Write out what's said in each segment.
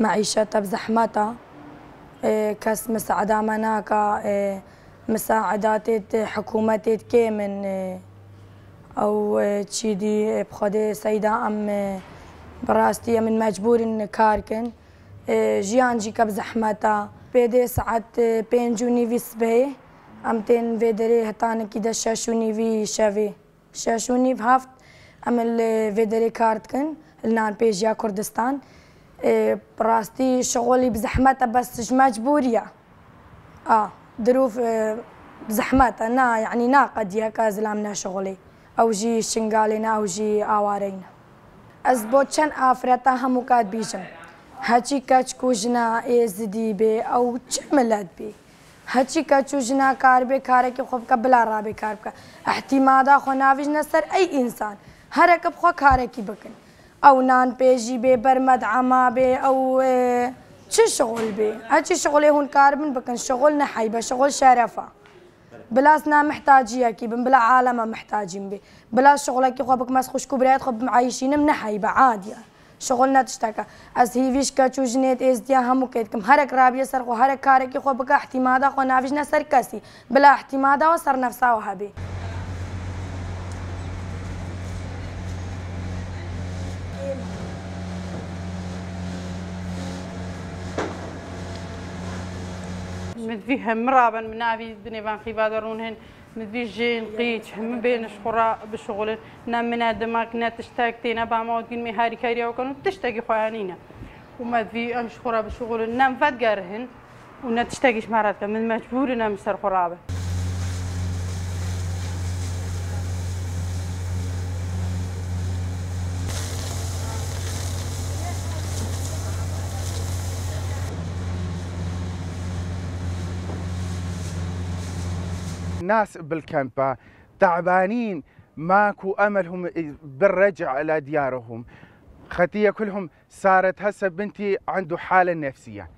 معيشتها بزحمتها، كمساعدة مناكا مساعدات حكومة كامن أو تشيدي بخدي سيدة أم براستي من مجبور إن كاركن جيان جيكا بزحمتها بيدي ساعت بينجوني في سبه أم تين فيدري هتان كده شاشوني في شافي شاشوني في هفت أم الفيدري كارتكن النان بيجيا كردستان براستي شغلي بزحمتها بس مجبورية ظروف زحمتها نا يعني ناقدية كازلامنا شغلي أو جي شنغالينا أو جي آوارينا از بوچن آفرتا همو کاد بیجم هچی کچ کوجنا ایزدی بی او چه ملت بی هچی کچوجنا کار بی کاره که خوب که بلا را بی کار بکن احتمادا خو ناویجنا سر ای انسان هر اکب خو کاره کی بکن او نان پیجی بی برمد عما بی او چه شغل بی هچی شغلی هون کار بن بکن شغل نحی با شغل شرفا بلاسنا محتاجية كي بلا عالمة محتاجين بي بلا شغلك خوابك ما سخوش كبريات خواب معايشين منحيبة عادية شغلنا تشتكى از هيفيش كاتشو جنيت از ديا همو كيتكم هرك رابية سرقو هرك كاركي خوابك احتمادا خو نافجنا سركسي بلا احتمادا وصر نفسها وهبي مذبيها مرابا منافي بني بان خيبادرونهن مذبي جين قيت هم بين شقراء بشغل نام من دماك نا تشتاكتينا بعمود كن مهاري كاريا وكانوا تشتاكي خوانينا ومذبي أم شقراء بشغل نام فات قارهن ونا تشتاكيش مراتك من مجبورنا مستر قرابة الناس بالكامبا تعبانين ماكو املهم بالرجع الى ديارهم خطيه كلهم صارت هسه بنتي عنده حاله نفسيه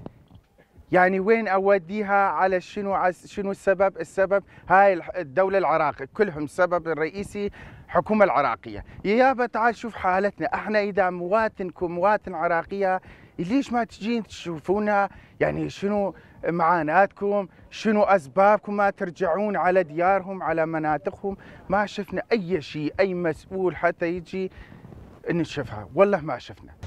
يعني وين اوديها على شنو السبب؟ السبب هاي الدوله العراقيه كلهم السبب الرئيسي الحكومه العراقيه يابا تعال شوف حالتنا احنا اذا مواطنكم مواطن عراقيه ليش ما تجين تشوفونا يعني شنو معاناتكم شنو أسبابكم ما ترجعون على ديارهم على مناطقهم ما شفنا أي شيء أي مسؤول حتى يجي نشوفها والله ما شفنا.